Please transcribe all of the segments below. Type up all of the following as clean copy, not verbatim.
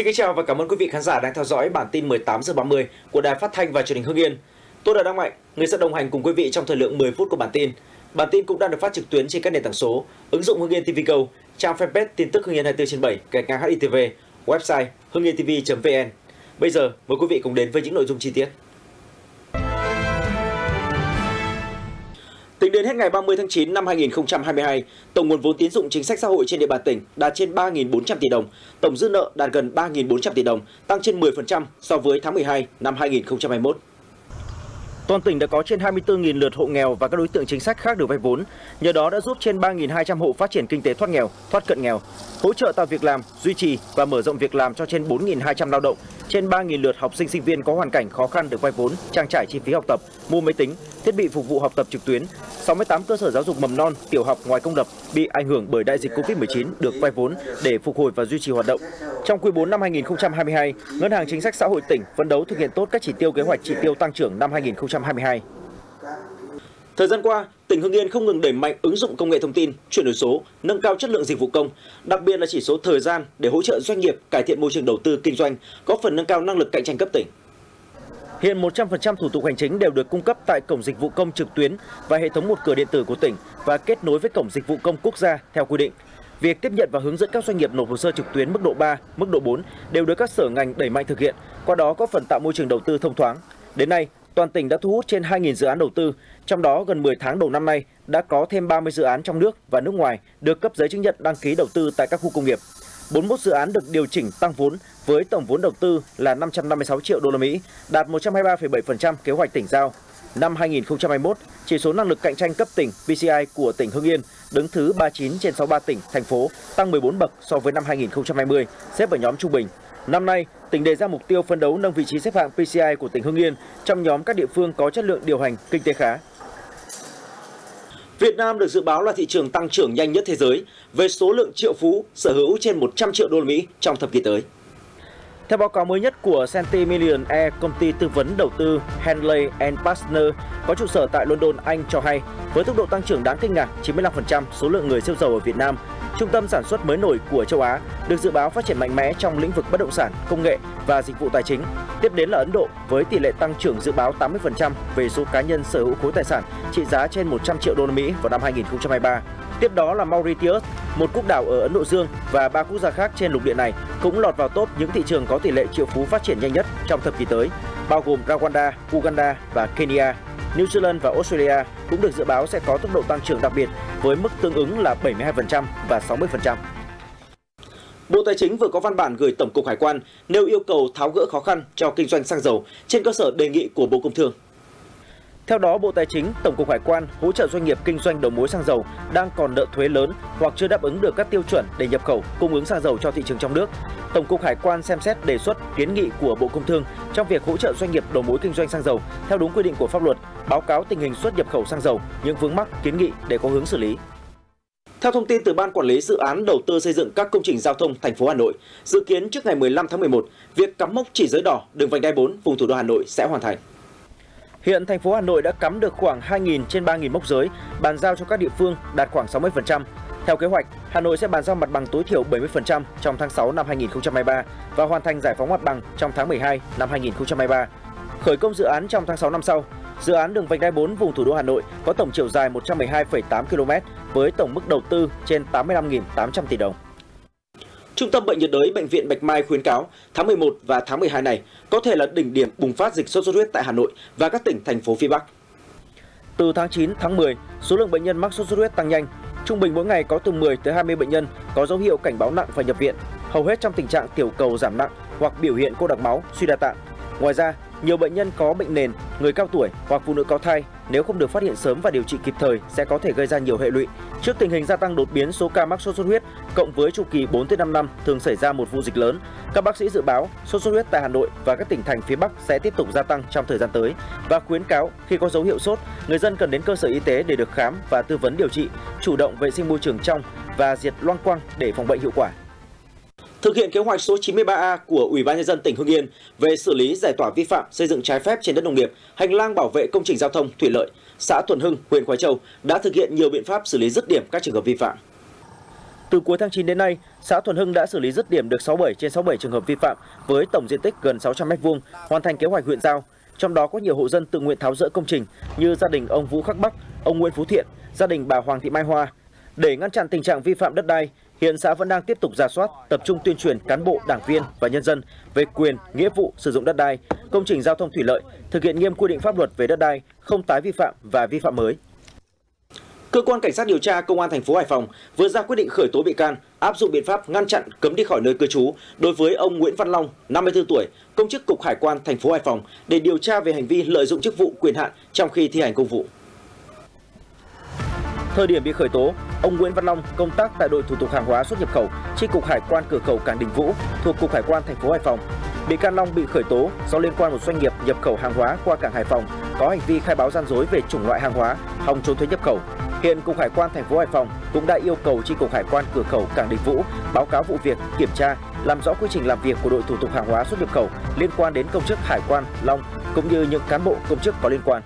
Xin kính chào và cảm ơn quý vị khán giả đang theo dõi bản tin 18 giờ 30 của Đài Phát thanh và Truyền hình Hưng Yên. Tôi là Đặng Mạnh, người sẽ đồng hành cùng quý vị trong thời lượng 10 phút của bản tin. Bản tin cũng đang được phát trực tuyến trên các nền tảng số, ứng dụng Hưng Yên TV Go, trang fanpage tin tức Hưng Yên 24/7, HITV, website hungyentv.vn. Bây giờ mời quý vị cùng đến với những nội dung chi tiết. Tính đến hết ngày 30 tháng 9 năm 2022, tổng nguồn vốn tín dụng chính sách xã hội trên địa bàn tỉnh đạt trên 3.400 tỷ đồng, tổng dư nợ đạt gần 3.400 tỷ đồng, tăng trên 10% so với tháng 12 năm 2021. Toàn tỉnh đã có trên 24.000 lượt hộ nghèo và các đối tượng chính sách khác được vay vốn, nhờ đó đã giúp trên 3.200 hộ phát triển kinh tế thoát nghèo, thoát cận nghèo, hỗ trợ tạo việc làm, duy trì và mở rộng việc làm cho trên 4.200 lao động, trên 3.000 lượt học sinh sinh viên có hoàn cảnh khó khăn được vay vốn, trang trải chi phí học tập, mua máy tính, thiết bị phục vụ học tập trực tuyến. 68 cơ sở giáo dục mầm non, tiểu học ngoài công lập bị ảnh hưởng bởi đại dịch Covid-19 được vay vốn để phục hồi và duy trì hoạt động. Trong quý 4 năm 2022, Ngân hàng Chính sách Xã hội tỉnh phấn đấu thực hiện tốt các chỉ tiêu kế hoạch chỉ tiêu tăng trưởng năm 2022. Thời gian qua, tỉnh Hưng Yên không ngừng đẩy mạnh ứng dụng công nghệ thông tin, chuyển đổi số, nâng cao chất lượng dịch vụ công, đặc biệt là chỉ số thời gian để hỗ trợ doanh nghiệp cải thiện môi trường đầu tư kinh doanh, góp phần nâng cao năng lực cạnh tranh cấp tỉnh. Hiện 100% thủ tục hành chính đều được cung cấp tại cổng dịch vụ công trực tuyến và hệ thống một cửa điện tử của tỉnh và kết nối với cổng dịch vụ công quốc gia theo quy định. Việc tiếp nhận và hướng dẫn các doanh nghiệp nộp hồ sơ trực tuyến mức độ 3, mức độ 4 đều được các sở ngành đẩy mạnh thực hiện, qua đó góp phần tạo môi trường đầu tư thông thoáng. Đến nay, toàn tỉnh đã thu hút trên 2.000 dự án đầu tư, trong đó gần 10 tháng đầu năm nay đã có thêm 30 dự án trong nước và nước ngoài được cấp giấy chứng nhận đăng ký đầu tư tại các khu công nghiệp. 41 dự án được điều chỉnh tăng vốn với tổng vốn đầu tư là 556 triệu đô la Mỹ, đạt 123,7% kế hoạch tỉnh giao. Năm 2021, chỉ số năng lực cạnh tranh cấp tỉnh PCI của tỉnh Hưng Yên đứng thứ 39 trên 63 tỉnh, thành phố, tăng 14 bậc so với năm 2020, xếp ở nhóm trung bình. Năm nay, tỉnh đề ra mục tiêu phấn đấu nâng vị trí xếp hạng PCI của tỉnh Hưng Yên trong nhóm các địa phương có chất lượng điều hành kinh tế khá. Việt Nam được dự báo là thị trường tăng trưởng nhanh nhất thế giới về số lượng triệu phú sở hữu trên 100 triệu đô la Mỹ trong thập kỷ tới. Theo báo cáo mới nhất của Centimillion Air, công ty tư vấn đầu tư Henley & Partner có trụ sở tại London, Anh cho hay, với tốc độ tăng trưởng đáng kinh ngạc 95% số lượng người siêu giàu ở Việt Nam, trung tâm sản xuất mới nổi của châu Á được dự báo phát triển mạnh mẽ trong lĩnh vực bất động sản, công nghệ và dịch vụ tài chính. Tiếp đến là Ấn Độ với tỷ lệ tăng trưởng dự báo 80% về số cá nhân sở hữu khối tài sản trị giá trên 100 triệu đô la Mỹ vào năm 2023. Tiếp đó là Mauritius, một quốc đảo ở Ấn Độ Dương và ba quốc gia khác trên lục địa này cũng lọt vào top những thị trường có tỷ lệ triệu phú phát triển nhanh nhất trong thập kỷ tới, bao gồm Rwanda, Uganda và Kenya. New Zealand và Australia cũng được dự báo sẽ có tốc độ tăng trưởng đặc biệt với mức tương ứng là 72% và 60%. Bộ Tài chính vừa có văn bản gửi Tổng cục Hải quan nêu yêu cầu tháo gỡ khó khăn cho kinh doanh xăng dầu trên cơ sở đề nghị của Bộ Công Thương. Theo đó, Bộ Tài chính, Tổng cục Hải quan hỗ trợ doanh nghiệp kinh doanh đầu mối xăng dầu đang còn nợ thuế lớn hoặc chưa đáp ứng được các tiêu chuẩn để nhập khẩu, cung ứng xăng dầu cho thị trường trong nước. Tổng cục Hải quan xem xét đề xuất kiến nghị của Bộ Công Thương trong việc hỗ trợ doanh nghiệp đầu mối kinh doanh xăng dầu theo đúng quy định của pháp luật, báo cáo tình hình xuất nhập khẩu xăng dầu, những vướng mắc, kiến nghị để có hướng xử lý. Theo thông tin từ Ban Quản lý Dự án Đầu tư xây dựng các công trình giao thông thành phố Hà Nội, dự kiến trước ngày 15 tháng 11, việc cắm mốc chỉ giới đỏ đường vành đai 4 vùng thủ đô Hà Nội sẽ hoàn thành. Hiện thành phố Hà Nội đã cắm được khoảng 2.000 trên 3.000 mốc giới, bàn giao cho các địa phương đạt khoảng 60%. Theo kế hoạch, Hà Nội sẽ bàn giao mặt bằng tối thiểu 70% trong tháng 6 năm 2023 và hoàn thành giải phóng mặt bằng trong tháng 12 năm 2023. Khởi công dự án trong tháng 6 năm sau. Dự án đường vành đai 4 vùng thủ đô Hà Nội có tổng chiều dài 112,8 km với tổng mức đầu tư trên 85.800 tỷ đồng. Trung tâm Bệnh nhiệt đới Bệnh viện Bạch Mai khuyến cáo tháng 11 và tháng 12 này có thể là đỉnh điểm bùng phát dịch sốt xuất huyết tại Hà Nội và các tỉnh, thành phố phía Bắc. Từ tháng 9, tháng 10, số lượng bệnh nhân mắc sốt xuất huyết tăng nhanh. Trung bình mỗi ngày có từ 10 tới 20 bệnh nhân có dấu hiệu cảnh báo nặng phải nhập viện, hầu hết trong tình trạng tiểu cầu giảm nặng hoặc biểu hiện cô đặc máu, suy đa tạng. Ngoài ra, nhiều bệnh nhân có bệnh nền, người cao tuổi hoặc phụ nữ có thai nếu không được phát hiện sớm và điều trị kịp thời sẽ có thể gây ra nhiều hệ lụy. Trước tình hình gia tăng đột biến số ca mắc sốt xuất huyết cộng với chu kỳ 4-5 năm thường xảy ra một vụ dịch lớn, các bác sĩ dự báo sốt xuất huyết tại Hà Nội và các tỉnh thành phía Bắc sẽ tiếp tục gia tăng trong thời gian tới và khuyến cáo khi có dấu hiệu sốt, người dân cần đến cơ sở y tế để được khám và tư vấn điều trị, chủ động vệ sinh môi trường trong và diệt loang quang để phòng bệnh hiệu quả. Thực hiện kế hoạch số 93A của Ủy ban nhân dân tỉnh Hưng Yên về xử lý giải tỏa vi phạm xây dựng trái phép trên đất nông nghiệp, hành lang bảo vệ công trình giao thông thủy lợi, xã Thuần Hưng, huyện Khoái Châu đã thực hiện nhiều biện pháp xử lý dứt điểm các trường hợp vi phạm. Từ cuối tháng 9 đến nay, xã Thuần Hưng đã xử lý dứt điểm được 67 trên 67 trường hợp vi phạm với tổng diện tích gần 600 m2, hoàn thành kế hoạch huyện giao. Trong đó có nhiều hộ dân tự nguyện tháo dỡ công trình như gia đình ông Vũ Khắc Bắc, ông Nguyễn Phú Thiện, gia đình bà Hoàng Thị Mai Hoa. Để ngăn chặn tình trạng vi phạm đất đai, hiện xã vẫn đang tiếp tục rà soát, tập trung tuyên truyền cán bộ, đảng viên và nhân dân về quyền, nghĩa vụ sử dụng đất đai, công trình giao thông thủy lợi, thực hiện nghiêm quy định pháp luật về đất đai, không tái vi phạm và vi phạm mới. Cơ quan Cảnh sát điều tra Công an thành phố Hải Phòng vừa ra quyết định khởi tố bị can, áp dụng biện pháp ngăn chặn cấm đi khỏi nơi cư trú đối với ông Nguyễn Văn Long, 54 tuổi, công chức Cục Hải quan thành phố Hải Phòng để điều tra về hành vi lợi dụng chức vụ quyền hạn trong khi thi hành công vụ. Thời điểm bị khởi tố, ông Nguyễn Văn Long công tác tại đội thủ tục hàng hóa xuất nhập khẩu, chi cục hải quan cửa khẩu cảng Đình Vũ thuộc Cục Hải quan thành phố Hải Phòng. Bị can Long bị khởi tố do liên quan một doanh nghiệp nhập khẩu hàng hóa qua cảng Hải Phòng có hành vi khai báo gian dối về chủng loại hàng hóa, hòng trốn thuế nhập khẩu. Hiện Cục Hải quan thành phố Hải Phòng cũng đã yêu cầu chi cục hải quan cửa khẩu cảng Đình Vũ báo cáo vụ việc, kiểm tra, làm rõ quy trình làm việc của đội thủ tục hàng hóa xuất nhập khẩu liên quan đến công chức hải quan Long cũng như những cán bộ công chức có liên quan.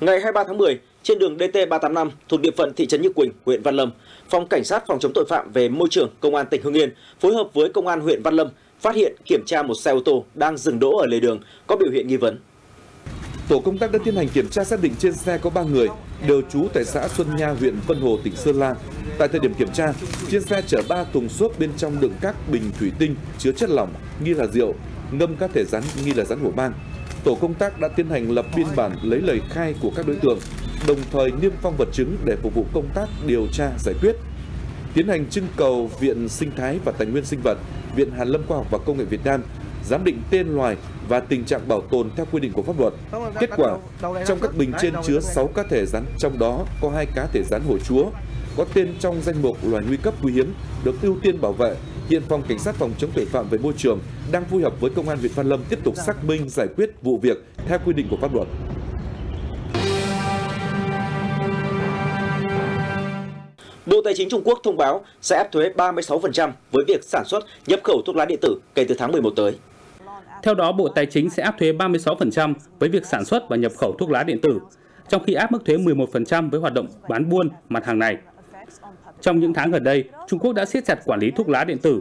Ngày 23 tháng 10, trên đường DT385 thuộc địa phận thị trấn Như Quỳnh, huyện Văn Lâm, Phòng Cảnh sát phòng chống tội phạm về môi trường Công an tỉnh Hưng Yên phối hợp với Công an huyện Văn Lâm phát hiện kiểm tra một xe ô tô đang dừng đỗ ở lề đường có biểu hiện nghi vấn. Tổ công tác đã tiến hành kiểm tra xác định trên xe có 3 người, đều trú tại xã Xuân Nha, huyện Vân Hồ, tỉnh Sơn La. Tại thời điểm kiểm tra, trên xe chở 3 thùng xốp bên trong đựng các bình thủy tinh chứa chất lỏng nghi là rượu, ngâm các thể rắn nghi là rắn hổ mang. Tổ công tác đã tiến hành lập biên bản lấy lời khai của các đối tượng, đồng thời niêm phong vật chứng để phục vụ công tác điều tra giải quyết. Tiến hành trưng cầu Viện Sinh thái và Tài nguyên Sinh vật, Viện Hàn lâm Khoa học và Công nghệ Việt Nam, giám định tên loài và tình trạng bảo tồn theo quy định của pháp luật. Kết quả, trong các bình trên chứa 6 cá thể rắn, trong đó có 2 cá thể rắn hổ chúa, có tên trong danh mục loài nguy cấp quý hiếm, được ưu tiên bảo vệ. Hiện Phòng Cảnh sát phòng chống tội phạm về môi trường đang phối hợp với Công an huyện Văn Lâm tiếp tục xác minh giải quyết vụ việc theo quy định của pháp luật. Bộ Tài chính Trung Quốc thông báo sẽ áp thuế 36% với việc sản xuất, nhập khẩu thuốc lá điện tử kể từ tháng 11 tới. Theo đó, Bộ Tài chính sẽ áp thuế 36% với việc sản xuất và nhập khẩu thuốc lá điện tử, trong khi áp mức thuế 11% với hoạt động bán buôn mặt hàng này. Trong những tháng gần đây, Trung Quốc đã siết chặt quản lý thuốc lá điện tử.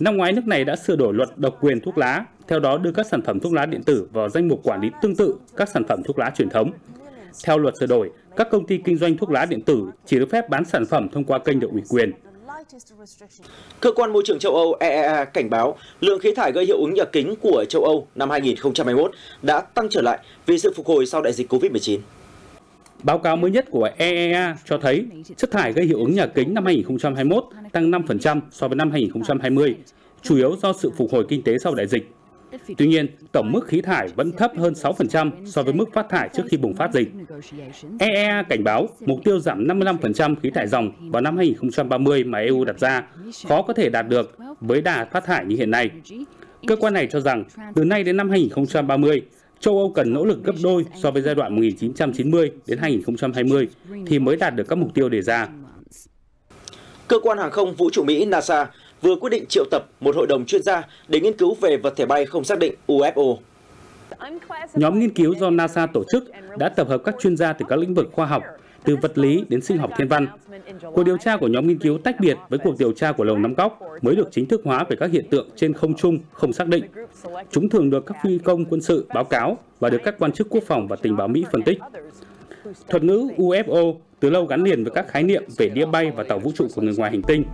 Năm ngoái, nước này đã sửa đổi luật độc quyền thuốc lá, theo đó đưa các sản phẩm thuốc lá điện tử vào danh mục quản lý tương tự các sản phẩm thuốc lá truyền thống. Theo luật sửa đổi, các công ty kinh doanh thuốc lá điện tử chỉ được phép bán sản phẩm thông qua kênh được ủy quyền. Cơ quan môi trường châu Âu EEA cảnh báo lượng khí thải gây hiệu ứng nhà kính của châu Âu năm 2021 đã tăng trở lại vì sự phục hồi sau đại dịch Covid-19. Báo cáo mới nhất của EEA cho thấy chất thải gây hiệu ứng nhà kính năm 2021 tăng 5% so với năm 2020, chủ yếu do sự phục hồi kinh tế sau đại dịch. Tuy nhiên, tổng mức khí thải vẫn thấp hơn 6% so với mức phát thải trước khi bùng phát dịch. EEA cảnh báo mục tiêu giảm 55% khí thải ròng vào năm 2030 mà EU đặt ra khó có thể đạt được với đà phát thải như hiện nay. Cơ quan này cho rằng từ nay đến năm 2030, châu Âu cần nỗ lực gấp đôi so với giai đoạn 1990 đến 2020 thì mới đạt được các mục tiêu đề ra. Cơ quan hàng không vũ trụ Mỹ NASA vừa quyết định triệu tập một hội đồng chuyên gia để nghiên cứu về vật thể bay không xác định UFO. Nhóm nghiên cứu do NASA tổ chức đã tập hợp các chuyên gia từ các lĩnh vực khoa học, từ vật lý đến sinh học thiên văn. Cuộc điều tra của nhóm nghiên cứu tách biệt với cuộc điều tra của Lầu Năm Góc mới được chính thức hóa về các hiện tượng trên không trung không xác định. Chúng thường được các phi công quân sự báo cáo và được các quan chức quốc phòng và tình báo Mỹ phân tích. Thuật ngữ UFO từ lâu gắn liền với các khái niệm về đĩa bay và tàu vũ trụ của người ngoài hành tinh,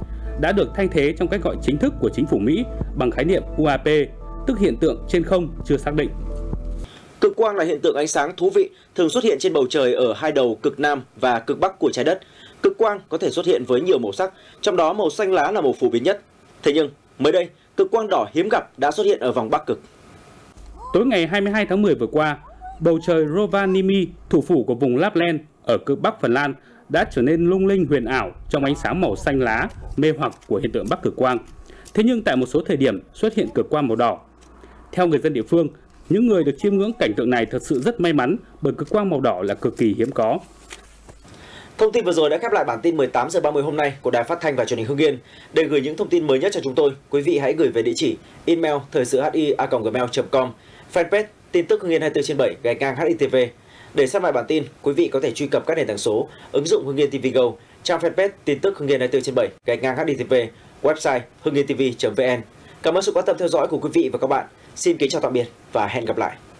đã được thay thế trong cách gọi chính thức của chính phủ Mỹ bằng khái niệm UAP, tức hiện tượng trên không chưa xác định. Cực quang là hiện tượng ánh sáng thú vị thường xuất hiện trên bầu trời ở hai đầu cực Nam và cực Bắc của trái đất. Cực quang có thể xuất hiện với nhiều màu sắc, trong đó màu xanh lá là màu phổ biến nhất. Thế nhưng, mới đây, cực quang đỏ hiếm gặp đã xuất hiện ở vòng Bắc Cực. Tối ngày 22 tháng 10 vừa qua, bầu trời Rovaniemi, thủ phủ của vùng Lapland ở cực Bắc Phần Lan, đã trở nên lung linh huyền ảo trong ánh sáng màu xanh lá mê hoặc của hiện tượng Bắc Cực Quang. Thế nhưng tại một số thời điểm xuất hiện cực quang màu đỏ. Theo người dân địa phương, những người được chiêm ngưỡng cảnh tượng này thật sự rất may mắn bởi cực quang màu đỏ là cực kỳ hiếm có. Thông tin vừa rồi đã khép lại bản tin 18h30 hôm nay của Đài Phát thanh và Truyền hình Hưng Yên. Để gửi những thông tin mới nhất cho chúng tôi, quý vị hãy gửi về địa chỉ email thoisưahia@gmail.com, fanpage tin tức Hưng Yên 24/7 / HITV. Để xem lại bản tin, quý vị có thể truy cập các nền tảng số, ứng dụng Hưng Yên TV Go, trang fanpage tin tức Hưng Yên 24/7 /HDTV, website hungyentv.vn. Cảm ơn sự quan tâm theo dõi của quý vị và các bạn. Xin kính chào tạm biệt và hẹn gặp lại.